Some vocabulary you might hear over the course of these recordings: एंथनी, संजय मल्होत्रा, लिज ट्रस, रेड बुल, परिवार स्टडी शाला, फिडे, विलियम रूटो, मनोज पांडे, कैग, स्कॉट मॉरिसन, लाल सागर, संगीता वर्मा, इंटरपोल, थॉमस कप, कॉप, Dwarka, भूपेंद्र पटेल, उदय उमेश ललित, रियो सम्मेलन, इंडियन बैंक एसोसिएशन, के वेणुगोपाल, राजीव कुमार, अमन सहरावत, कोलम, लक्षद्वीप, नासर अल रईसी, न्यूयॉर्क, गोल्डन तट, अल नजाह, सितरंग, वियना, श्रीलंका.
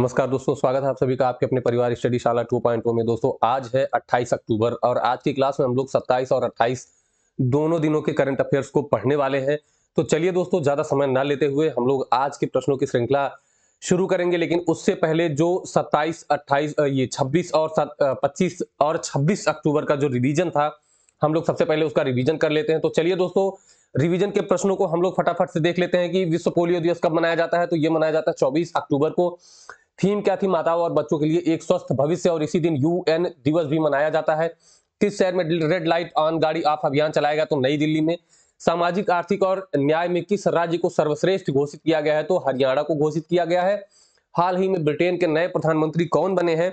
नमस्कार दोस्तों, स्वागत है आप सभी का आपके अपने परिवार स्टडी शाला 2.0 में। दोस्तों आज है 28 अक्टूबर और आज की क्लास में हम लोग 27 और 28 दोनों दिनों के करंट अफेयर्स को पढ़ने वाले हैं। तो चलिए दोस्तों, ज़्यादा समय ना लेते हुए हम लोग आज के प्रश्नों की श्रृंखला शुरू करेंगे। लेकिन उससे पहले जो 26 अक्टूबर का जो रिवीजन था, हम लोग सबसे पहले उसका रिवीजन कर लेते हैं। तो चलिए दोस्तों, रिवीजन के प्रश्नों को हम लोग फटाफट से देख लेते हैं कि विश्व पोलियो दिवस कब मनाया जाता है। तो ये मनाया जाता है 24 अक्टूबर को। थीम क्या थी? माताओं और बच्चों के लिए एक स्वस्थ भविष्य। और इसी दिन यूएन दिवस भी मनाया जाता है। किस शहर में रेड लाइट ऑन गाड़ी ऑफ अभियान चलाया गया? तो नई दिल्ली में। सामाजिक, आर्थिक और न्याय में किस राज्य को सर्वश्रेष्ठ घोषित किया गया है? तो हरियाणा को घोषित किया गया है। हाल ही में ब्रिटेन के नए प्रधानमंत्री कौन बने हैं?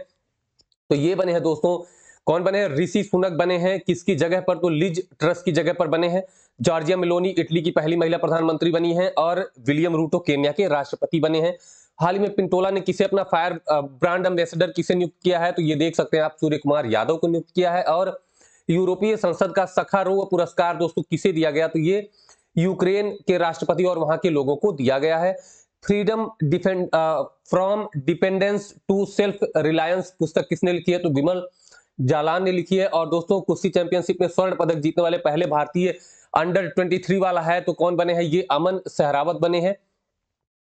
तो ये बने हैं दोस्तों, कौन बने हैं? ऋषि सुनक बने हैं। किसकी जगह पर? तो लिज ट्रस की जगह पर बने हैं। जॉर्जिया मेलोनी इटली की पहली महिला प्रधानमंत्री बनी हैं। और विलियम रूटो केन्या के राष्ट्रपति बने हैं। हाल ही में पिंटोला ने किसे अपना फायर ब्रांड एम्बेसडर किसे नियुक्त किया है? तो ये देख सकते हैं आप, सूर्य कुमार यादव को नियुक्त किया है। और यूरोपीय संसद का सखारोव पुरस्कार दोस्तों किसे दिया गया? तो ये यूक्रेन के राष्ट्रपति और वहां के लोगों को दिया गया है। Freedom from dependence to self reliance पुस्तक किसने लिखी है? तो विमल जालान ने लिखी है। और दोस्तों कुश्ती चैंपियनशिप में स्वर्ण पदक जीतने वाले पहले भारतीय अंडर 23 वाला है, तो कौन बने हैं? ये अमन सहरावत बने हैं।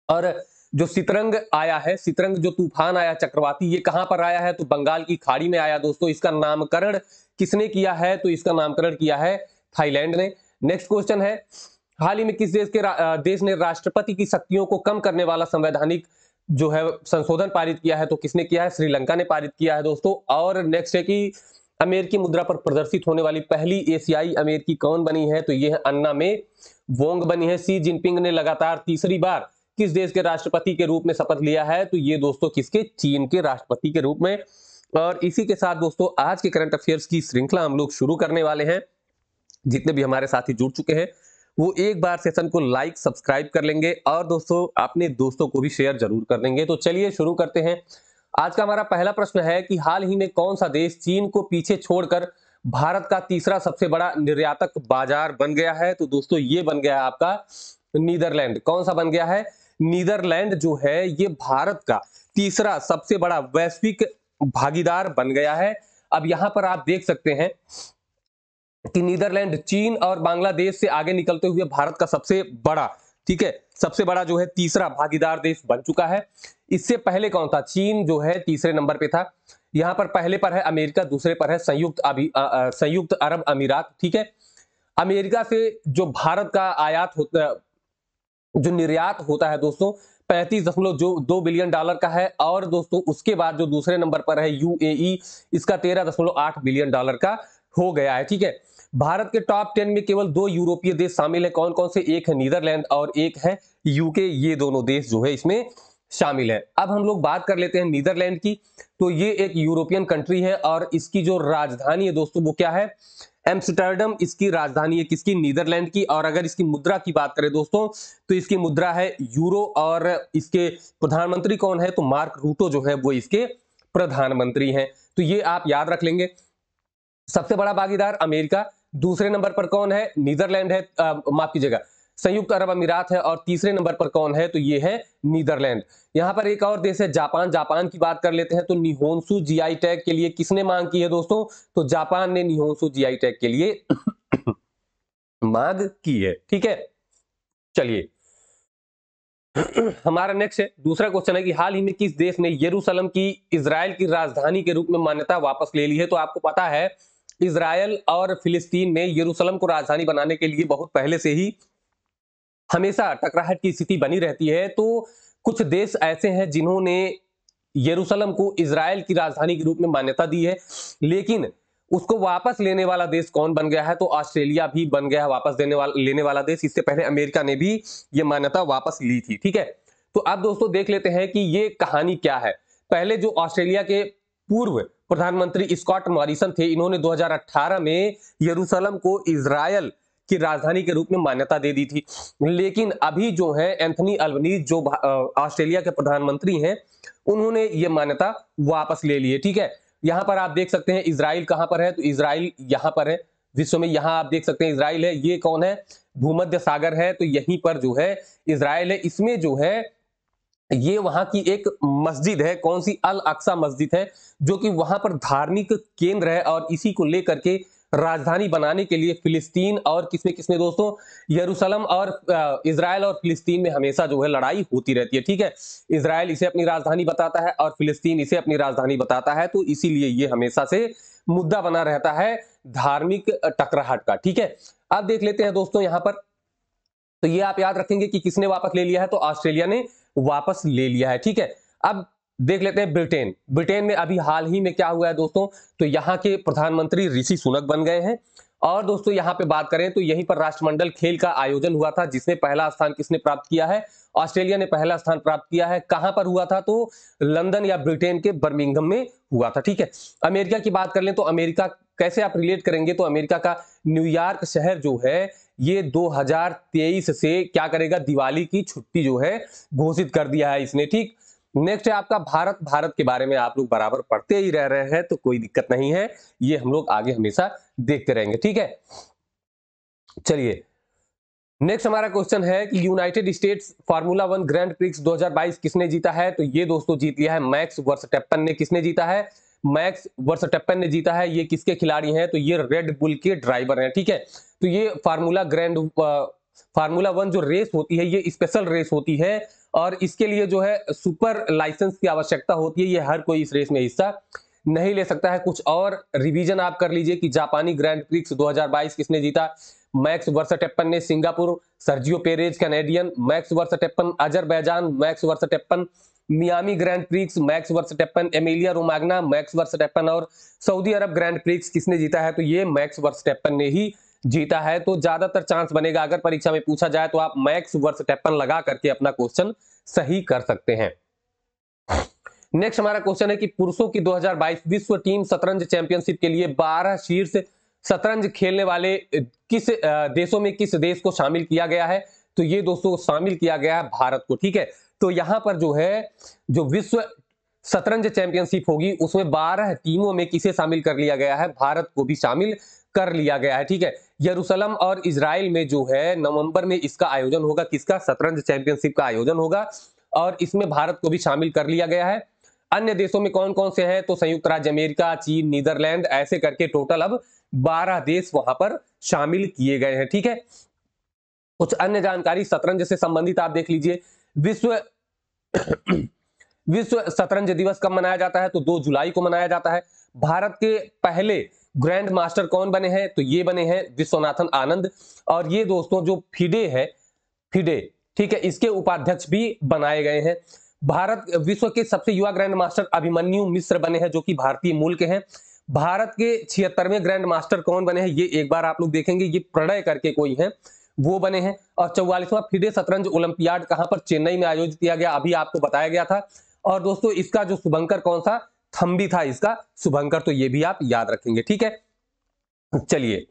और जो सितरंग आया है, सितरंग जो तूफान आया चक्रवाती, ये कहां पर आया है? तो बंगाल की खाड़ी में आया दोस्तों। इसका नामकरण किसने किया है? तो इसका नामकरण किया है थाईलैंड ने। नेक्स्ट क्वेश्चन है, हाल ही में किस देश ने राष्ट्रपति की शक्तियों को कम करने वाला संवैधानिक जो है संशोधन पारित किया है? तो किसने किया है? श्रीलंका ने पारित किया है दोस्तों। और नेक्स्ट है कि अमेरिकी मुद्रा पर प्रदर्शित होने वाली पहली एशियाई अमेरिकी कौन बनी है? तो ये है अन्ना में वोंग बनी है। सी जिनपिंग ने लगातार तीसरी बार किस देश के राष्ट्रपति के रूप में शपथ लिया है? तो ये दोस्तों किसके? चीन के राष्ट्रपति के रूप में। और इसी के साथ दोस्तों आज के करंट अफेयर्स की श्रृंखला हम लोग शुरू करने वाले हैं। जितने भी हमारे साथी जुड़ चुके हैं वो एक बार सेशन को लाइक सब्सक्राइब कर लेंगे और दोस्तों अपने दोस्तों को भी शेयर जरूर कर देंगे। तो चलिए शुरू करते हैं। आज का हमारा पहला प्रश्न है कि हाल ही में कौन सा देश चीन को पीछे छोड़कर भारत का तीसरा सबसे बड़ा निर्यातक बाजार बन गया है? तो दोस्तों ये बन गया है आपका नीदरलैंड। कौन सा बन गया है? नीदरलैंड जो है ये भारत का तीसरा सबसे बड़ा वैश्विक भागीदार बन गया है। अब यहां पर आप देख सकते हैं कि नीदरलैंड चीन और बांग्लादेश से आगे निकलते हुए भारत का सबसे बड़ा, ठीक है, सबसे बड़ा जो है तीसरा भागीदार देश बन चुका है। इससे पहले कौन था? चीन जो है तीसरे नंबर पे था। यहाँ पर पहले पर है अमेरिका, दूसरे पर है संयुक्त अरब अमीरात, ठीक है। अमेरिका से जो भारत का निर्यात होता है दोस्तों 35.2 बिलियन डॉलर का है। और दोस्तों उसके बाद जो दूसरे नंबर पर है यूएई, इसका 13.8 बिलियन डॉलर का हो गया है, ठीक है। भारत के टॉप 10 में केवल 2 यूरोपीय देश शामिल हैं। कौन कौन से? एक है नीदरलैंड और एक है यूके। ये दोनों देश जो है इसमें शामिल है। अब हम लोग बात कर लेते हैं नीदरलैंड की। तो ये एक यूरोपियन कंट्री है और इसकी जो राजधानी है दोस्तों वो क्या है? एम्स्टर्डम इसकी राजधानी है। किसकी? नीदरलैंड की। और अगर इसकी मुद्रा की बात करें दोस्तों तो इसकी मुद्रा है यूरो। और इसके प्रधानमंत्री कौन है? तो मार्क रूटो जो है वो इसके प्रधानमंत्री हैं। तो ये आप याद रख लेंगे। सबसे बड़ा भागीदार अमेरिका, दूसरे नंबर पर कौन है? नीदरलैंड है, माफ कीजिएगा संयुक्त अरब अमीरात है। और तीसरे नंबर पर कौन है? तो ये है नीदरलैंड। यहाँ पर एक और देश है जापान। जापान की बात कर लेते हैं। तो निहोंसु जीआई टैग के लिए किसने मांग की है दोस्तों? तो जापान ने निहोंसु जीआई टैग के लिए मांग की है, ठीक है। चलिए हमारा नेक्स्ट है, दूसरा क्वेश्चन है कि हाल ही में किस देश ने यरूशलेम की इजराइल की राजधानी के रूप में मान्यता वापस ले ली है? तो आपको पता है इजराइल और फिलिस्तीन ने यरूशलेम को राजधानी बनाने के लिए बहुत पहले से ही हमेशा टकराहट की स्थिति बनी रहती है। तो कुछ देश ऐसे हैं जिन्होंने यरूशलेम को इजराइल की राजधानी के रूप में मान्यता दी है, लेकिन उसको वापस लेने वाला देश कौन बन गया है? तो ऑस्ट्रेलिया भी बन गया है वापस लेने वाला देश। इससे पहले अमेरिका ने भी ये मान्यता वापस ली थी, ठीक है। तो अब दोस्तों देख लेते हैं कि ये कहानी क्या है। पहले जो ऑस्ट्रेलिया के पूर्व प्रधानमंत्री स्कॉट मॉरिसन थे, इन्होंने 2018 में यरूशलेम को इजरायल की राजधानी के रूप में मान्यता दे दी थी। लेकिन अभी जो है एंथनी अल्बनीज जो ऑस्ट्रेलिया के प्रधानमंत्री हैं, उन्होंने ये मान्यता वापस ले ली है, ठीक है। यहाँ पर आप देख सकते हैं इजराइल कहाँ पर है? तो इजराइल यहाँ पर है विश्व में। यहाँ आप देख सकते हैं इजराइल है। ये कौन है? भूमध्य सागर है। तो यहीं पर जो है इजराइल है। इसमें जो है ये वहां की एक मस्जिद है, कौन सी, अल अक्सा मस्जिद है, जो कि वहां पर धार्मिक केंद्र है और इसी को लेकर के राजधानी बनाने के लिए फिलिस्तीन और किसने दोस्तों यरूशलेम और इजराइल और फिलिस्तीन में हमेशा जो है लड़ाई होती रहती है। ठीक है, इजराइल इसे अपनी राजधानी बताता है और फिलिस्तीन इसे अपनी राजधानी बताता है, तो इसीलिए ये हमेशा से मुद्दा बना रहता है धार्मिक टकराहट का। ठीक है, अब देख लेते हैं दोस्तों यहाँ पर, तो ये आप याद रखेंगे कि किसने वापस ले लिया है, तो ऑस्ट्रेलिया ने वापस ले लिया है। ठीक है, अब देख लेते हैं ब्रिटेन। ब्रिटेन में अभी हाल ही में क्या हुआ है दोस्तों, तो यहाँ के प्रधानमंत्री ऋषि सुनक बन गए हैं। और दोस्तों यहाँ पे बात करें तो यहीं पर राष्ट्रमंडल खेल का आयोजन हुआ था, जिसमें पहला स्थान किसने प्राप्त किया है, ऑस्ट्रेलिया ने पहला स्थान प्राप्त किया है। कहां पर हुआ था, तो लंदन या ब्रिटेन के बर्मिंघम में हुआ था। ठीक है, अमेरिका की बात कर लें तो अमेरिका कैसे आप रिलेट करेंगे, तो अमेरिका का न्यूयॉर्क शहर जो है ये 2023 से क्या करेगा, दिवाली की छुट्टी जो है घोषित कर दिया है इसने। ठीक, नेक्स्ट है आपका भारत। भारत के बारे में आप लोग बराबर पढ़ते ही रह रहे हैं, तो कोई दिक्कत नहीं है, ये हम लोग आगे हमेशा देखते रहेंगे। ठीक है, चलिए नेक्स्ट हमारा क्वेश्चन है कि United States formula one grand prix 2022 किसने जीता है, तो ये दोस्तों जीत लिया है मैक्स वर्स्टैपन ने। किसने जीता है, मैक्स वर्स्टैपन ने जीता है। ये किसके खिलाड़ी हैं, तो ये रेड बुल के ड्राइवर हैं। ठीक है, तो ये फार्मूला वन जो रेस होती है ये स्पेशल रेस होती है और इसके लिए जो है सुपर लाइसेंस की आवश्यकता होती है, ये हर कोई इस रेस में हिस्सा नहीं ले सकता है। कुछ और रिवीजन आप कर लीजिए कि जापानी ग्रैंड प्रिक्स 2022 किसने जीता, मैक्स वर्स्टैपन ने। Singapore, Sergio Perez Canadian, Max Verstappen Azerbaijan, Max Verstappen Miami grand prix, Max Verstappen Emilia Romagna, Max Verstappen और सऊदी अरब ग्रैंड प्रिक्स किसने जीता है, तो ये मैक्स वर्स्टैपन ने ही जीता है। तो ज्यादातर चांस बनेगा अगर परीक्षा में पूछा जाए तो आप मैक्स वर्स्टैपन लगा करके अपना क्वेश्चन सही कर सकते हैं। नेक्स्ट हमारा क्वेश्चन है कि पुरुषों की 2022 विश्व टीम शतरंज चैंपियनशिप के लिए 12 शीर्ष शतरंज खेलने वाले किस देशों में किस देश को शामिल किया गया है, तो ये दोस्तों शामिल किया गया है भारत को। ठीक है, तो यहाँ पर जो है जो विश्व शतरंज चैंपियनशिप होगी उसमें 12 टीमों में किसे शामिल कर लिया गया है, भारत को भी शामिल कर लिया गया है। ठीक है, यरूशलेम और इजराइल में जो है नवंबर में इसका आयोजन होगा, किसका, शतरंज चैंपियनशिप का आयोजन होगा और इसमें भारत को भी शामिल कर लिया गया है। अन्य देशों में कौन कौन से हैं, तो संयुक्त राज्य अमेरिका, चीन, नीदरलैंड, ऐसे करके टोटल अब 12 देश वहां पर शामिल किए गए हैं। ठीक है, कुछ अन्य जानकारी शतरंज से संबंधित आप देख लीजिए। विश्व शतरंज दिवस कब मनाया जाता है, तो 2 जुलाई को मनाया जाता है। भारत के पहले ग्रैंड मास्टर कौन बने हैं, तो ये बने हैं विश्वनाथन आनंद और ये दोस्तों जो फिडे है, फिडे, ठीक है, इसके उपाध्यक्ष भी बनाए गए हैं। भारत विश्व के सबसे युवा ग्रैंड मास्टर अभिमन्यु मिश्र बने हैं जो कि भारतीय मूल के हैं। भारत के 76वें ग्रैंड मास्टर कौन बने हैं, ये एक बार आप लोग देखेंगे, ये प्रणय करके कोई हैं, वो बने हैं। और 44वां फिडे शतरंज ओलंपियाड कहां पर, चेन्नई में आयोजित किया गया, अभी आपको बताया गया था। और दोस्तों इसका जो शुभंकर कौन सा, थम्बी था इसका शुभंकर, तो ये भी आप याद रखेंगे। ठीक है, चलिए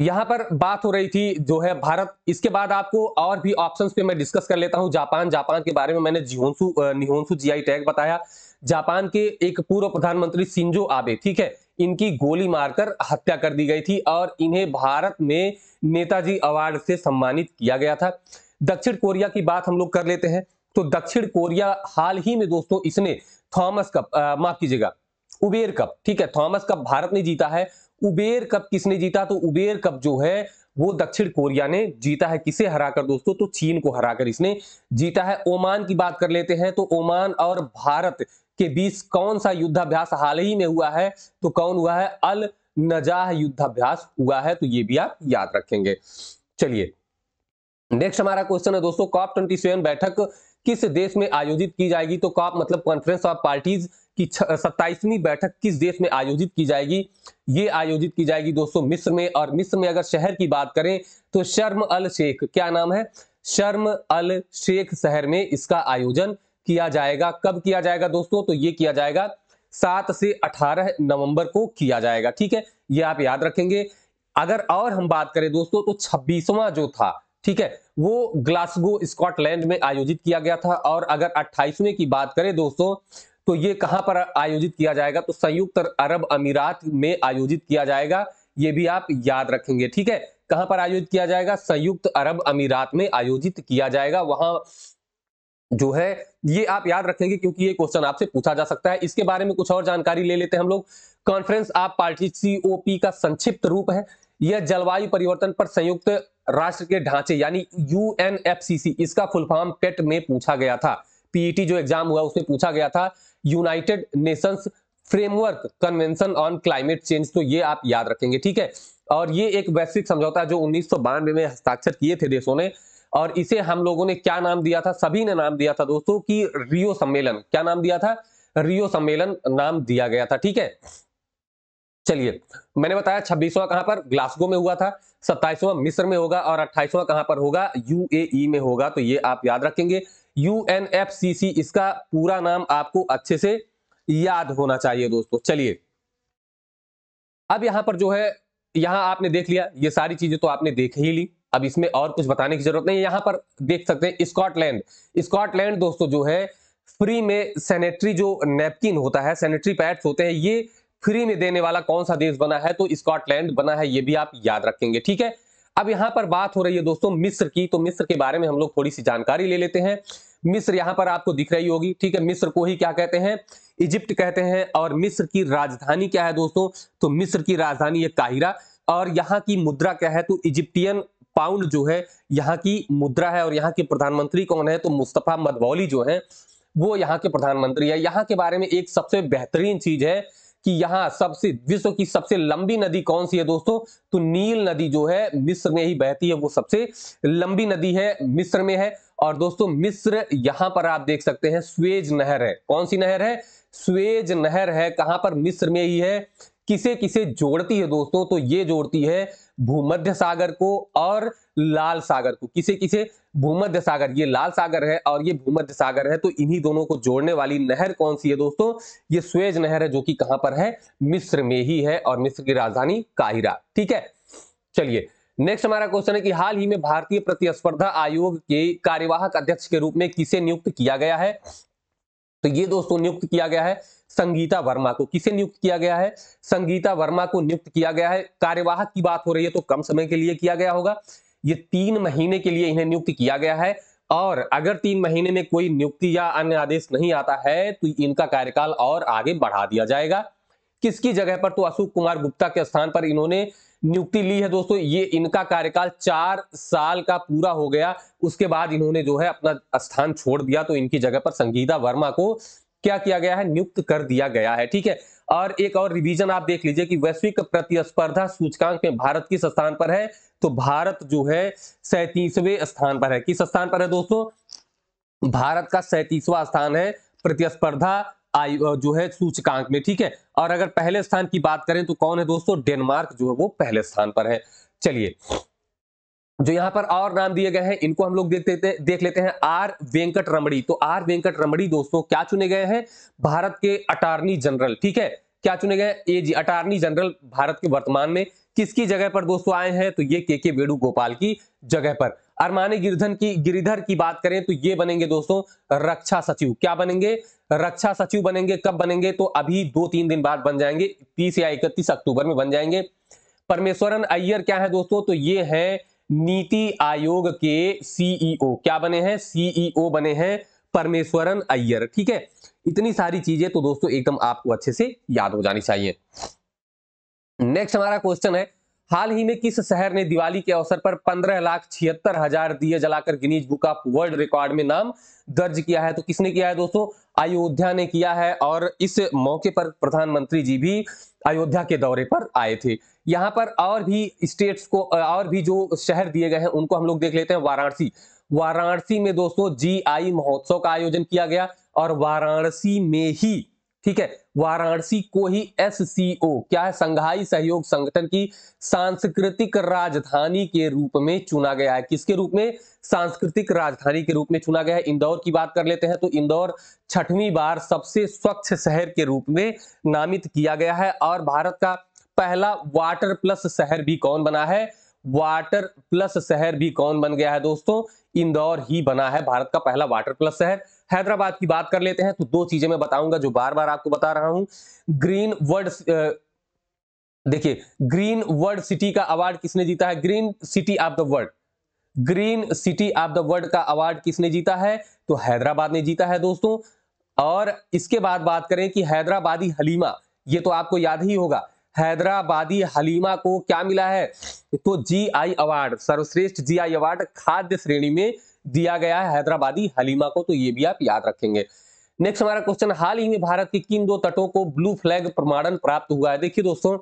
यहां पर बात हो रही थी जो है भारत। इसके बाद आपको और भी ऑप्शंस पे मैं डिस्कस कर लेता हूं। जापान के बारे में मैंने निहोंसु जीआई टैग बताया। जापान के एक पूर्व प्रधानमंत्री शिंजो आबे, ठीक है, इनकी गोली मारकर हत्या कर दी गई थी और इन्हें भारत में नेताजी अवार्ड से सम्मानित किया गया था। दक्षिण कोरिया की बात हम लोग कर लेते हैं। तो दक्षिण कोरिया हाल ही में दोस्तों इसने उबेर कप, ठीक है, थॉमस कप भारत ने जीता है। उबेर कप किसने जीता, तो उबेर कप जो है वो दक्षिण कोरिया ने जीता है। किसे हराकर दोस्तों, तो चीन को हराकर इसने जीता है। ओमान की बात कर लेते हैं। तो ओमान और भारत के बीच कौन सा युद्धाभ्यास हाल ही में हुआ है, तो कौन हुआ है, अल नजाह युद्धाभ्यास हुआ है, तो ये भी आप याद रखेंगे। चलिए नेक्स्ट हमारा क्वेश्चन है दोस्तों, कॉप 27 बैठक किस देश में आयोजित की जाएगी। तो कॉप मतलब कॉन्फ्रेंस ऑफ पार्टीज की 27वीं बैठक किस देश में आयोजित की जाएगी, ये आयोजित की जाएगी दोस्तों मिस्र में। और मिस्र में अगर शहर की बात करें तो शर्म अल शेख, क्या नाम है, शर्म अल शेख शहर में इसका आयोजन किया जाएगा। कब किया जाएगा दोस्तों, तो ये किया जाएगा 7 से 18 नवंबर को किया जाएगा। ठीक है, ये आप याद रखेंगे। अगर और हम बात करें दोस्तों तो 26वां जो था, ठीक है, वो ग्लासगो स्कॉटलैंड में आयोजित किया गया था। और अगर 28वें की बात करें दोस्तों तो ये कहां पर आयोजित किया जाएगा, तो संयुक्त अरब अमीरात में आयोजित किया जाएगा, ये भी आप याद रखेंगे। ठीक है, कहां पर आयोजित किया जाएगा? संयुक्त अरब अमीरात में आयोजित किया जाएगा। वहां जो है ये आप याद रखेंगे क्योंकि ये क्वेश्चन आपसे पूछा जा सकता है। इसके बारे में कुछ और जानकारी ले लेते हैं हम लोग। कॉन्फ्रेंस ऑफ पार्टी COP का संक्षिप्त रूप है। यह जलवायु परिवर्तन पर संयुक्त राष्ट्र के ढांचे यानी UNFCCC, इसका फुल फॉर्म पेट में पूछा गया था। PET जो एग्जाम हुआ उसमें पूछा गया था United Nations framework convention on climate change, तो ये आप याद रखेंगे, ठीक है। और ये एक वैश्विक समझौता जो 1992 में हस्ताक्षर किए थे देशों ने, और इसे हम लोगों ने क्या नाम दिया था? सभी ने नाम दिया था दोस्तों कि रियो सम्मेलन। क्या नाम दिया था? रियो सम्मेलन नाम दिया गया था, ठीक है। चलिए, मैंने बताया 26वां कहां पर? ग्लासगो में हुआ था। 27वां मिस्र में होगा और 28वां कहां पर होगा? UAE में होगा, तो ये आप याद रखेंगे। UNFCCC, इसका पूरा नाम आपको अच्छे से याद होना चाहिए दोस्तों। चलिए, अब यहां पर जो है, यहां आपने देख लिया, ये सारी चीजें तो आपने देख ही ली, अब इसमें और कुछ बताने की जरूरत नहीं। यहां पर देख सकते हैं स्कॉटलैंड। स्कॉटलैंड दोस्तों जो है फ्री में सैनिटरी जो नैपकिन होता है, सैनिटरी पैड्स होते हैं, ये फ्री में देने वाला कौन सा देश बना है? तो स्कॉटलैंड बना है, ये भी आप याद रखेंगे, ठीक है। अब यहाँ पर बात हो रही है दोस्तों मिस्र की, तो मिस्र के बारे में हम लोग थोड़ी सी जानकारी ले लेते हैं। मिस्र यहाँ पर आपको दिख रही होगी, ठीक है। मिस्र को ही क्या कहते हैं? इजिप्ट कहते हैं। और मिस्र की राजधानी क्या है दोस्तों? तो मिस्र की राजधानी है काहिरा। और यहाँ की मुद्रा क्या है? तो इजिप्टियन पाउंड जो है यहाँ की मुद्रा है। और यहाँ के प्रधानमंत्री कौन है? तो मुस्तफा मदबौली जो है वो यहाँ के प्रधानमंत्री है। यहाँ के बारे में एक सबसे बेहतरीन चीज है कि यहाँ सबसे विश्व की सबसे लंबी नदी कौन सी है दोस्तों? तो नील नदी जो है मिस्र में ही बहती है, वो सबसे लंबी नदी है, मिस्र में है। और दोस्तों मिस्र, यहाँ पर आप देख सकते हैं स्वेज नहर है। कौन सी नहर है? स्वेज नहर है। कहाँ पर? मिस्र में ही है। किसे किसे जोड़ती है दोस्तों? तो ये जोड़ती है भूमध्य सागर को और लाल सागर को। किसे किसे? भूमध्य सागर, ये लाल सागर है और ये भूमध्य सागर है, तो इन्हीं दोनों को जोड़ने वाली नहर कौन सी है दोस्तों? ये स्वेज नहर है, जो कि कहां पर है? मिस्र में ही है। और मिस्र की राजधानी काहिरा, ठीक है। चलिए, नेक्स्ट हमारा क्वेश्चन है कि हाल ही में भारतीय प्रतिस्पर्धा आयोग के कार्यवाहक अध्यक्ष के रूप में किसे नियुक्त किया गया है? तो ये दोस्तों नियुक्त किया गया है संगीता वर्मा को। किसे नियुक्त किया गया है? संगीता वर्मा को नियुक्त किया गया है। कार्यवाहक की बात हो रही है तो कम समय के लिए किया गया होगा, ये 3 महीने के लिए इन्हें नियुक्त किया गया है। और अगर 3 महीने में कोई नियुक्ति या अन्य आदेश नहीं आता है तो इनका कार्यकाल और आगे बढ़ा दिया जाएगा। किसकी जगह पर? तो अशोक कुमार गुप्ता के स्थान पर इन्होंने नियुक्ति ली है दोस्तों। ये इनका कार्यकाल 4 साल का पूरा हो गया, उसके बाद इन्होंने जो है अपना स्थान छोड़ दिया, तो इनकी जगह पर संगीता वर्मा को क्या किया गया है? नियुक्त कर दिया गया है, ठीक है। और एक और रिवीजन आप देख लीजिए कि वैश्विक प्रतिस्पर्धा सूचकांक में भारत किस स्थान पर है? तो भारत जो है 37वें स्थान पर है। किस स्थान पर है दोस्तों? भारत का 37वां स्थान है प्रतिस्पर्धा जो है सूचकांक में, ठीक है। और अगर पहले स्थान की बात करें तो कौन है दोस्तों? डेनमार्क जो है वो पहले स्थान पर है। चलिए, जो यहाँ पर और नाम दिए गए हैं इनको हम लोग देख लेते हैं। आर वेंकट रमणी, तो आर वेंकट रमणी दोस्तों क्या चुने गए हैं? भारत के अटॉर्नी जनरल, ठीक है। क्या चुने गए? एजी अटॉर्नी जनरल भारत के वर्तमान में। किसकी जगह पर दोस्तों आए हैं? तो ये के वेणुगोपाल की जगह पर। अरमानी गिरिधर की बात करें तो ये बनेंगे दोस्तों रक्षा सचिव। क्या बनेंगे? रक्षा सचिव बनेंगे। कब बनेंगे? तो अभी 2-3 दिन बाद बन जाएंगे, 30 या 31 अक्टूबर में बन जाएंगे। परमेश्वरन अय्यर क्या है दोस्तों? तो ये है नीति आयोग के CEO। क्या बने हैं? CEO बने हैं परमेश्वरन अय्यर, ठीक है। इतनी सारी चीजें तो दोस्तों एकदम आपको अच्छे से याद हो जानी चाहिए। नेक्स्ट हमारा क्वेश्चन है हाल ही में किस शहर ने दिवाली के अवसर पर 15,76,000 दिए जलाकर Guinness book of world record में नाम दर्ज किया है? तो किसने किया है दोस्तों? अयोध्या ने किया है। और इस मौके पर प्रधानमंत्री जी भी अयोध्या के दौरे पर आए थे। यहाँ पर और भी स्टेट्स को और भी जो शहर दिए गए हैं उनको हम लोग देख लेते हैं। वाराणसी में दोस्तों GI महोत्सव का आयोजन किया गया और वाराणसी में ही, ठीक है, वाराणसी को ही SCO क्या है? शंघाई सहयोग संगठन की सांस्कृतिक राजधानी के रूप में चुना गया है। किसके रूप में? सांस्कृतिक राजधानी के रूप में चुना गया है। इंदौर की बात कर लेते हैं तो इंदौर 6वीं बार सबसे स्वच्छ शहर के रूप में नामित किया गया है। और भारत का पहला वाटर प्लस शहर भी कौन बना है? वाटर प्लस शहर भी कौन बन गया है दोस्तों? इंदौर ही बना है भारत का पहला वाटर प्लस शहर। हैदराबाद की बात कर लेते हैं तो 2 चीजें मैं बताऊंगा जो बार बार आपको बता रहा हूं। ग्रीन वर्ल्ड देखिए ग्रीन वर्ल्ड सिटी का अवार्ड किसने जीता है? Green city of the world, green city of the world का अवार्ड किसने जीता है? तो हैदराबाद ने जीता है दोस्तों। और इसके बाद बात करें कि हैदराबादी हलीमा, ये तो आपको याद ही होगा, हैदराबादी हलीमा को क्या मिला है? तो जीआई अवार्ड, सर्वश्रेष्ठ जीआई अवार्ड खाद्य श्रेणी में दिया गया है हैदराबादी हलीमा को, तो ये भी आप याद रखेंगे। नेक्स्ट हमारा क्वेश्चन, हाल ही में भारत के किन दो तटों को ब्लू फ्लैग प्रमाणन प्राप्त हुआ है? देखिए दोस्तों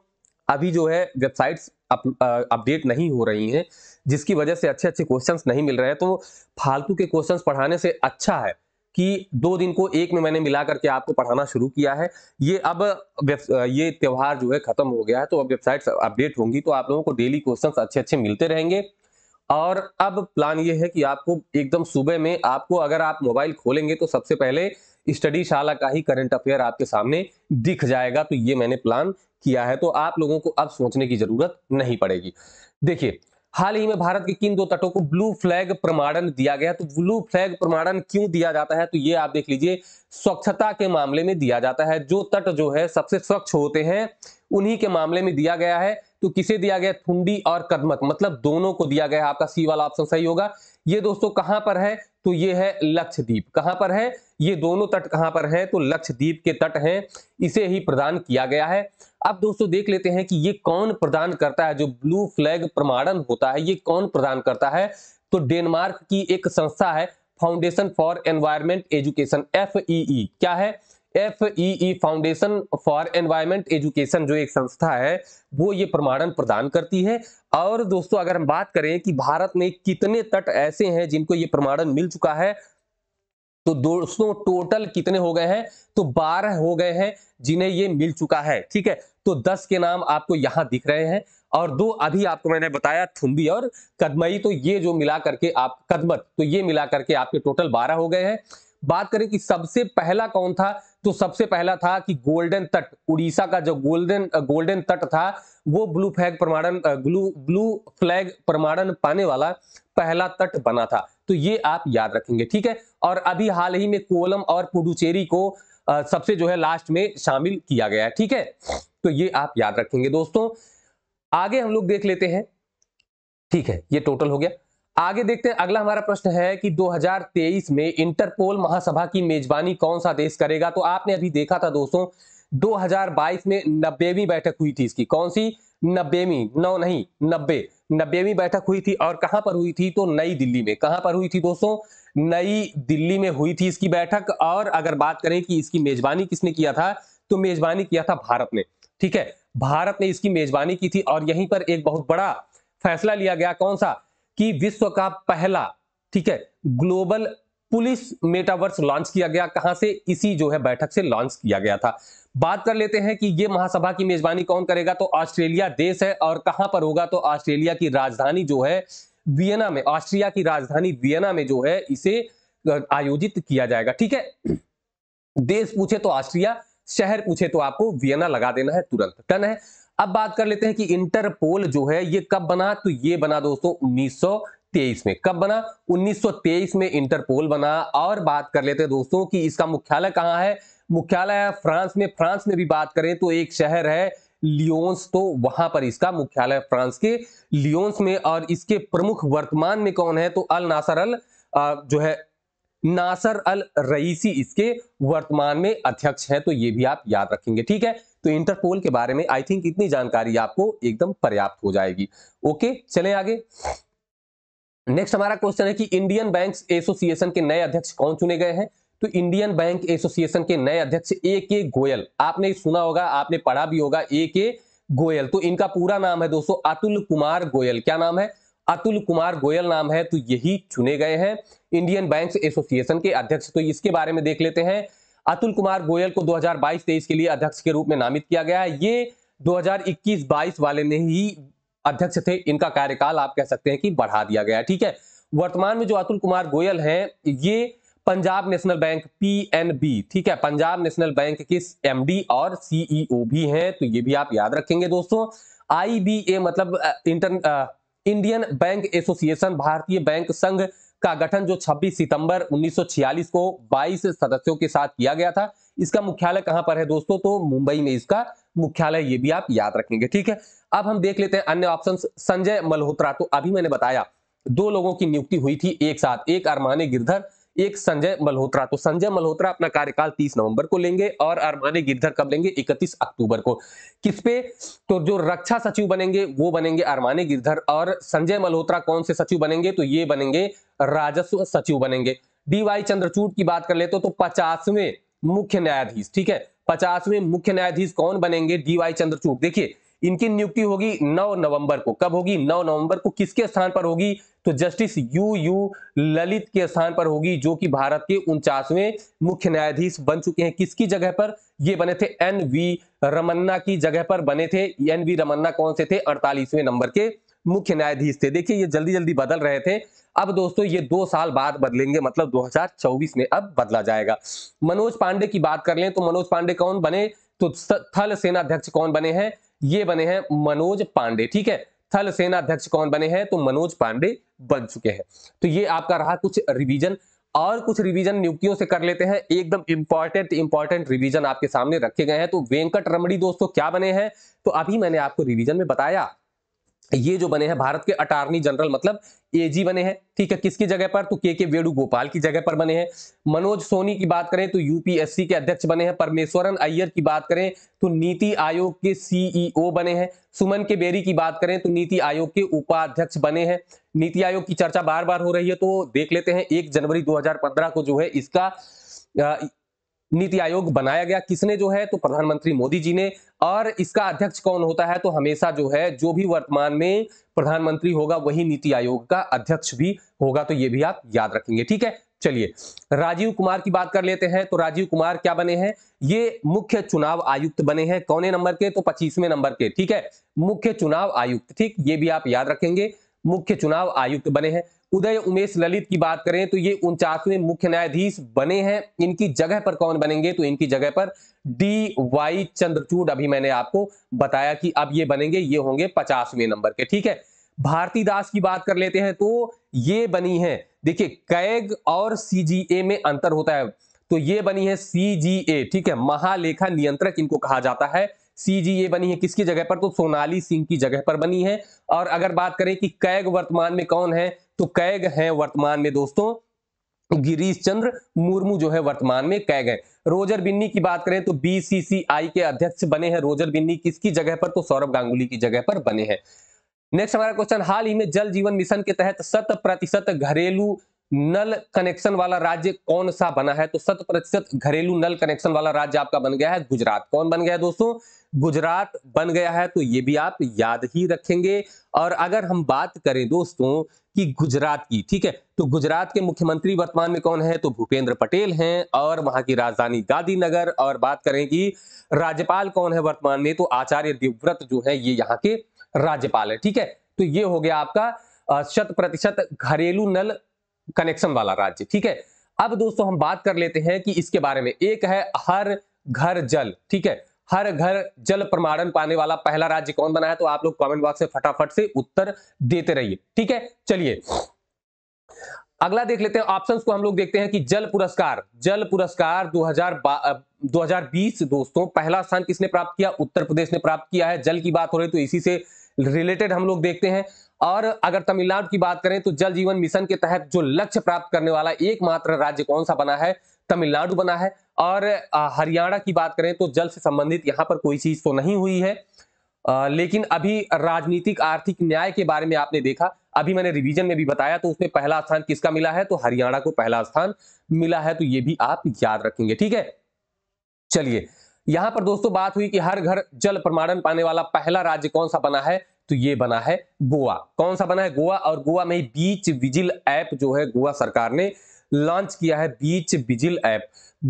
अभी जो है वेबसाइट्स अपडेट नहीं हो रही हैं, जिसकी वजह से अच्छे अच्छे क्वेश्चंस नहीं मिल रहे हैं, तो फालतू के क्वेश्चंस पढ़ाने से अच्छा है कि दो दिन को एक में मैंने मिला करके आपको पढ़ाना शुरू किया है। ये अब ये त्यौहार जो है खत्म हो गया है, तो अब वेबसाइट्स अपडेट होंगी तो आप लोगों को डेली क्वेश्चंस अच्छे अच्छे मिलते रहेंगे। और अब प्लान ये है कि आपको एकदम सुबह में आपको अगर आप मोबाइल खोलेंगे तो सबसे पहले स्टडीशाला का ही करंट अफेयर आपके सामने दिख जाएगा, तो ये मैंने प्लान किया है, तो आप लोगों को अब सोचने की जरूरत नहीं पड़ेगी। देखिए हाल ही में भारत के किन दो तटों को ब्लू फ्लैग प्रमाणन दिया गया? तो ब्लू फ्लैग प्रमाणन क्यों दिया जाता है? तो ये आप देख लीजिए, स्वच्छता के मामले में दिया जाता है, जो तट जो है सबसे स्वच्छ होते हैं उन्हीं के मामले में दिया गया है। तो किसे दिया गया? ठुंडी और कदमत, मतलब दोनों को दिया गया है। आपका सी वाला ऑप्शन सही होगा। ये दोस्तों कहां पर है? तो ये है लक्षद्वीप। कहां पर है? ये दोनों तट कहां पर है? तो लक्षद्वीप के तट हैं, इसे ही प्रदान किया गया है। अब दोस्तों देख लेते हैं कि ये कौन प्रदान करता है, जो ब्लू फ्लैग प्रमाणन होता है ये कौन प्रदान करता है? तो डेनमार्क की एक संस्था है, foundation for environment education, FEE। क्या है? FEE, foundation for environment education, जो एक संस्था है वो ये प्रमाणन प्रदान करती है। और दोस्तों अगर हम बात करें कि भारत में कितने तट ऐसे हैं जिनको ये प्रमाणन मिल चुका है, तो दोस्तों टोटल कितने हो गए हैं? तो 12 हो गए हैं जिन्हें ये मिल चुका है। ठीक है, तो 10 के नाम आपको यहां दिख रहे हैं और दो अभी आपको मैंने बताया, थुम्बी और कदमई, तो ये जो मिला करके आप कदमत, तो ये मिला करके आपके टोटल 12 हो गए हैं। बात करें कि सबसे पहला कौन था, तो सबसे पहला था कि गोल्डन तट, उड़ीसा का जो गोल्डन तट था वो ब्लू फ्लैग प्रमाणन पाने वाला पहला तट बना था, तो ये आप याद रखेंगे। ठीक है, और अभी हाल ही में कोलम और पुडुचेरी को सबसे जो है लास्ट में शामिल किया गया है। ठीक है, तो ये आप याद रखेंगे दोस्तों। आगे हम लोग देख लेते हैं, ठीक है ये टोटल हो गया। आगे देखते हैं, अगला हमारा प्रश्न है कि 2023 में इंटरपोल महासभा की मेजबानी कौन सा देश करेगा? तो आपने अभी देखा था दोस्तों 2022 में 90वीं बैठक हुई थी इसकी। कौन सी? 90वीं बैठक हुई थी, और कहां पर हुई थी? तो नई दिल्ली में। कहां पर हुई थी दोस्तों? नई दिल्ली में हुई थी इसकी बैठक। और अगर बात करें कि इसकी मेजबानी किसने किया था, तो मेजबानी किया था भारत ने। ठीक है, भारत ने इसकी मेजबानी की थी और यहीं पर एक बहुत बड़ा फैसला लिया गया। कौन सा? कि विश्व का पहला, ठीक है, ग्लोबल पुलिस मेटावर्स लॉन्च किया गया। कहां से? इसी जो है बैठक से लॉन्च किया गया था। बात कर लेते हैं कि ये महासभा की मेजबानी कौन करेगा, तो ऑस्ट्रेलिया देश है। और कहां पर होगा? तो ऑस्ट्रेलिया की राजधानी जो है वियना में, ऑस्ट्रिया की राजधानी वियना में जो है इसे आयोजित किया जाएगा। ठीक है, देश पूछे तो ऑस्ट्रिया, शहर पूछे तो आपको वियना लगा देना है तुरंत, डन है। अब बात कर लेते हैं कि इंटरपोल जो है ये कब बना, तो ये बना दोस्तों 1923 में। कब बना? 1923 में इंटरपोल बना। और बात कर लेते हैं दोस्तों कि इसका मुख्यालय कहाँ है? मुख्यालय है फ्रांस में। फ्रांस में भी बात करें तो एक शहर है लियोन्स, तो वहां पर इसका मुख्यालय फ्रांस के लियोन्स में। और इसके प्रमुख वर्तमान में कौन है? तो नासर अल रईसी इसके वर्तमान में अध्यक्ष है, तो ये भी आप याद रखेंगे। ठीक है, तो इंटरपोल के बारे में आई थिंक इतनी जानकारी आपको एकदम पर्याप्त हो जाएगी। ओके, चलें आगे। नेक्स्ट हमारा क्वेश्चन है कि इंडियन बैंक एसोसिएशन के नए अध्यक्ष कौन चुने गए हैं? तो इंडियन बैंक एसोसिएशन के नए अध्यक्ष A.K. गोयल, आपने सुना होगा, आपने पढ़ा भी होगा A.K. गोयल। तो इनका पूरा नाम है दोस्तों अतुल कुमार गोयल। क्या नाम है? अतुल कुमार गोयल नाम है, तो यही चुने गए हैं इंडियन बैंक एसोसिएशन के अध्यक्ष। तो इसके बारे में देख लेते हैं। अतुल कुमार गोयल को 2022-23 के लिए अध्यक्ष के रूप में नामित किया गया है। ये 2021-22 वाले में ही अध्यक्ष थे, इनका कार्यकाल आप कह सकते हैं कि बढ़ा दिया गया है। ठीक है, वर्तमान में जो अतुल कुमार गोयल हैं ये पंजाब नेशनल बैंक PNB, ठीक है, पंजाब नेशनल बैंक के MD और CEO भी हैं, तो ये भी आप याद रखेंगे दोस्तों। IBA मतलब इंडियन बैंक एसोसिएशन भारतीय बैंक संघ का गठन जो 26 सितंबर 1946 को 22 सदस्यों के साथ किया गया था। इसका मुख्यालय कहां पर है दोस्तों? तो मुंबई में इसका मुख्यालय, ये भी आप याद रखेंगे। ठीक है, अब हम देख लेते हैं अन्य ऑप्शंस। संजय मल्होत्रा, तो अभी मैंने बताया दो लोगों की नियुक्ति हुई थी एक साथ, एक अरमाने गिरधर, एक संजय मल्होत्रा। तो संजय मल्होत्रा अपना कार्यकाल 30 नवंबर को लेंगे और अरमाने गिरधर कब लेंगे, 31 अक्टूबर को। किस पे, तो जो रक्षा सचिव बनेंगे वो बनेंगे अरमाने गिरधर, और संजय मल्होत्रा कौन से सचिव बनेंगे, तो ये बनेंगे राजस्व सचिव बनेंगे। डीवाई चंद्रचूड़ की बात कर लेते हो तो 50वें मुख्य न्यायाधीश, ठीक है, 50वें मुख्य न्यायाधीश कौन बनेंगे, डीवाई चंद्रचूड़। देखिए इनकी नियुक्ति होगी 9 नवंबर को। कब होगी, 9 नवंबर को। किसके स्थान पर होगी, तो जस्टिस यू ललित के स्थान पर होगी, जो कि भारत के 49वें मुख्य न्यायाधीश बन चुके हैं। किसकी जगह पर, ये बने थे एनवी रमन्ना की जगह पर बने थे। एनवी रमन्ना कौन से थे, 48वें नंबर के मुख्य न्यायाधीश थे। देखिए ये जल्दी जल्दी बदल रहे थे। अब दोस्तों ये 2 साल बाद बदलेंगे, मतलब 2024 में अब बदला जाएगा। मनोज पांडे की बात कर लें तो मनोज पांडे कौन बने, तो थल सेनाध्यक्ष कौन बने हैं, ये बने हैं मनोज पांडे। ठीक है, थल सेनाध्यक्ष कौन बने हैं, तो मनोज पांडे बन चुके हैं। तो ये आपका रहा कुछ रिवीजन, और कुछ रिवीजन नियुक्तियों से कर लेते हैं। एकदम इंपॉर्टेंट रिवीजन आपके सामने रखे गए हैं। तो वेंकट रमणी दोस्तों क्या बने हैं, तो अभी मैंने आपको रिवीजन में बताया ये जो बने हैं भारत के अटार्नी जनरल, मतलब एजी बने हैं। ठीक है, किसकी जगह पर, तो के वेणुगोपाल की जगह पर बने हैं। मनोज सोनी की बात करें तो यूपीएससी के अध्यक्ष बने हैं। परमेश्वरन अय्यर की बात करें तो नीति आयोग के सीईओ बने हैं। सुमन के बेरी की बात करें तो नीति आयोग के उपाध्यक्ष बने हैं। नीति आयोग की चर्चा बार बार हो रही है तो देख लेते हैं 1 जनवरी 2015 को जो है इसका नीति आयोग बनाया गया। किसने, जो है तो प्रधानमंत्री मोदी जी ने। और इसका अध्यक्ष कौन होता है, तो हमेशा जो है जो भी वर्तमान में प्रधानमंत्री होगा वही नीति आयोग का अध्यक्ष भी होगा। तो ये भी आप याद रखेंगे। ठीक है, चलिए राजीव कुमार की बात कर लेते हैं। तो राजीव कुमार क्या बने हैं, ये मुख्य चुनाव आयुक्त बने हैं। कौने नंबर के, तो 25वें नंबर के। ठीक है, मुख्य चुनाव आयुक्त, ठीक, ये भी आप याद रखेंगे, मुख्य चुनाव आयुक्त बने हैं। उदय उमेश ललित की बात करें तो ये 49वें मुख्य न्यायाधीश बने हैं। इनकी जगह पर कौन बनेंगे, तो इनकी जगह पर डी वाई चंद्रचूड़, अभी मैंने आपको बताया कि अब ये बनेंगे, ये होंगे 50वें नंबर के। ठीक है, भारती दास की बात कर लेते हैं तो ये बनी है, देखिए कैग और सीजीए में अंतर होता है, तो ये बनी है सीजीए, ठीक है, महालेखा नियंत्रक इनको कहा जाता है। सीजीए बनी है किसकी जगह पर, तो सोनाली सिंह की जगह पर बनी है। और अगर बात करें कि कैग वर्तमान में कौन है, तो कैग है वर्तमान में दोस्तों गिरीश चंद्र मुर्मू, जो है वर्तमान में कैग है। रोजर बिन्नी की बात करें तो बीसीसीआई के अध्यक्ष बने हैं रोजर बिन्नी। किसकी जगह पर, तो सौरभ गांगुली की जगह पर बने हैं। नेक्स्ट हमारा क्वेश्चन, हाल ही में जल जीवन मिशन के तहत 100% घरेलू नल कनेक्शन वाला राज्य कौन सा बना है, तो 100% घरेलू नल कनेक्शन वाला राज्य आपका बन गया है गुजरात। कौन बन गया है दोस्तों, गुजरात बन गया है। तो ये भी आप याद ही रखेंगे। और अगर हम बात करें दोस्तों कि गुजरात की, ठीक है, तो गुजरात के मुख्यमंत्री वर्तमान में कौन है, तो भूपेंद्र पटेल हैं, और वहां की राजधानी गांधीनगर। और बात करें कि राज्यपाल कौन है वर्तमान में, तो आचार्य देवव्रत जो है ये यहाँ के राज्यपाल है। ठीक है, तो ये हो गया आपका 100% घरेलू नल कनेक्शन वाला राज्य। ठीक है, अब दोस्तों हम बात कर लेते हैं कि इसके बारे में। एक है हर घर जल, ठीक है, हर घर जल प्रमाणन पाने वाला पहला राज्य कौन बना है, तो आप लोग कमेंट बॉक्स में फटाफट से उत्तर देते रहिए। ठीक है, चलिए अगला देख लेते हैं ऑप्शंस को। हम लोग देखते हैं कि जल पुरस्कार 2020 दोस्तों पहला स्थान किसने प्राप्त किया, उत्तर प्रदेश ने प्राप्त किया है। जल की बात हो रही तो इसी से रिलेटेड हम लोग देखते हैं। और अगर तमिलनाडु की बात करें तो जल जीवन मिशन के तहत जो लक्ष्य प्राप्त करने वाला एकमात्र राज्य कौन सा बना है, तमिलनाडु बना है। और हरियाणा की बात करें तो जल से संबंधित यहाँ पर कोई चीज तो नहीं हुई है, लेकिन अभी राजनीतिक आर्थिक न्याय के बारे में आपने देखा, अभी मैंने रिवीजन में भी बताया, तो उसमें पहला स्थान किसका मिला है, तो हरियाणा को पहला स्थान मिला है। तो ये भी आप याद रखेंगे। ठीक है, चलिए यहाँ पर दोस्तों बात हुई कि हर घर जल प्रमाणन पाने वाला पहला राज्य कौन सा बना है, तो ये बना है गोवा। कौन सा बना है, गोवा। और गोवा में बीच विजिल ऐप जो है गोवा सरकार ने लॉन्च किया है, बीच विजिल ऐप।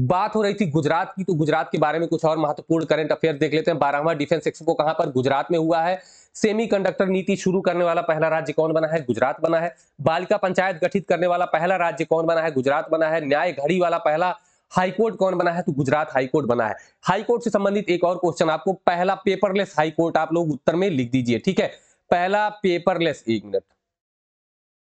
बात हो रही थी गुजरात की, तो गुजरात के बारे में कुछ और महत्वपूर्ण करंट अफेयर देख लेते हैं। 12वां डिफेंस एक्सपो कहां पर, गुजरात में हुआ है। सेमीकंडक्टर नीति शुरू करने वाला पहला राज्य कौन बना है, गुजरात बना है। बालिका पंचायत गठित करने वाला पहला राज्य कौन बना है, गुजरात बना है। न्याय घड़ी वाला पहला हाईकोर्ट कौन बना है, तो गुजरात हाईकोर्ट बना है। हाईकोर्ट से संबंधित एक और क्वेश्चन आपको, पहला पेपरलेस हाईकोर्ट, आप लोग उत्तर में लिख दीजिए। ठीक है, पहला पेपरलेस, एक मिनट,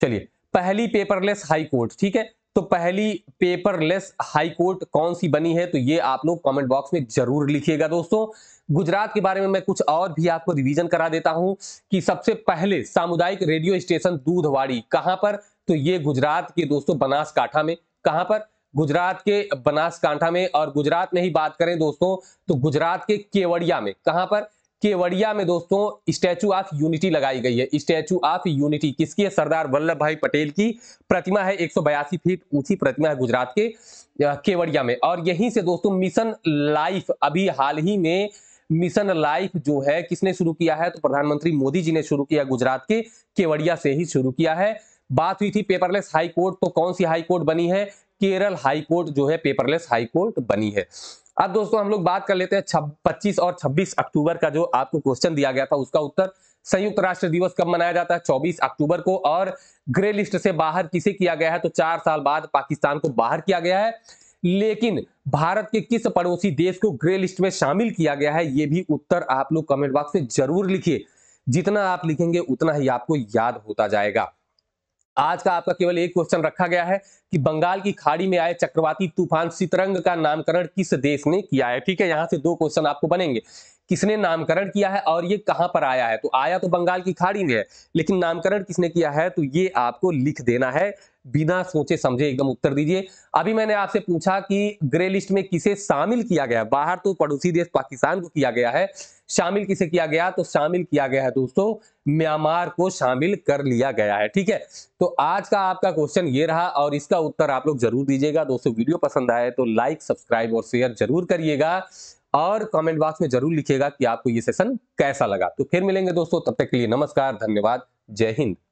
चलिए, पहली पेपरलेस हाईकोर्ट, ठीक है, तो पहली पेपरलेस हाई कोर्ट कौन सी बनी है, तो ये आप लोग कमेंट बॉक्स में जरूर लिखिएगा। दोस्तों गुजरात के बारे में मैं कुछ और भी आपको रिवीजन करा देता हूं कि सबसे पहले सामुदायिक रेडियो स्टेशन दूधवाड़ी कहां पर, तो ये गुजरात के दोस्तों बनासकांठा में, कहां पर, गुजरात के बनासकांठा में। और गुजरात में ही बात करें दोस्तों तो गुजरात के केवड़िया में, कहां पर, केवड़िया में दोस्तों स्टैचू ऑफ यूनिटी लगाई गई है। स्टैचू ऑफ यूनिटी किसकी है, सरदार वल्लभ भाई पटेल की प्रतिमा है, 182 फीट ऊंची प्रतिमा है गुजरात के केवड़िया में। और यहीं से दोस्तों मिशन लाइफ, अभी हाल ही में मिशन लाइफ जो है किसने शुरू किया है, तो प्रधानमंत्री मोदी जी ने शुरू किया, गुजरात के केवड़िया से ही शुरू किया है। बात हुई थी पेपरलेस हाई कोर्ट, तो कौन सी हाई कोर्ट बनी है, केरल हाई कोर्ट जो है पेपरलेस हाई कोर्ट बनी है। अब दोस्तों हम लोग बात कर लेते हैं 25 और 26 अक्टूबर का जो आपको क्वेश्चन दिया गया था उसका उत्तर। संयुक्त राष्ट्र दिवस कब मनाया जाता है, 24 अक्टूबर को। और ग्रे लिस्ट से बाहर किसे किया गया है, तो 4 साल बाद पाकिस्तान को बाहर किया गया है। लेकिन भारत के किस पड़ोसी देश को ग्रे लिस्ट में शामिल किया गया है, ये भी उत्तर आप लोग कमेंट बॉक्स में जरूर लिखिए। जितना आप लिखेंगे उतना ही आपको याद होता जाएगा। आज का आपका केवल एक क्वेश्चन रखा गया है कि बंगाल की खाड़ी में आए चक्रवाती तूफान सितरंग का नामकरण किस देश ने किया है। ठीक है, यहां से 2 क्वेश्चन आपको बनेंगे, किसने नामकरण किया है और ये कहां पर आया है। तो आया तो बंगाल की खाड़ी में है, लेकिन नामकरण किसने किया है, तो ये आपको लिख देना है। बिना सोचे समझे एकदम उत्तर दीजिए। अभी मैंने आपसे पूछा कि ग्रे लिस्ट में किसे शामिल किया गया, बाहर तो पड़ोसी देश पाकिस्तान को किया गया है, शामिल किसे किया गया, तो शामिल किया गया है दोस्तों म्यांमार को शामिल कर लिया गया है। ठीक है, तो आज का आपका क्वेश्चन ये रहा और इसका उत्तर आप लोग जरूर दीजिएगा। दोस्तों वीडियो पसंद आए तो लाइक, सब्सक्राइब और शेयर जरूर करिएगा और कमेंट बॉक्स में जरूर लिखिएगा कि आपको ये सेशन कैसा लगा। तो फिर मिलेंगे दोस्तों, तब तक के लिए नमस्कार, धन्यवाद, जय हिंद।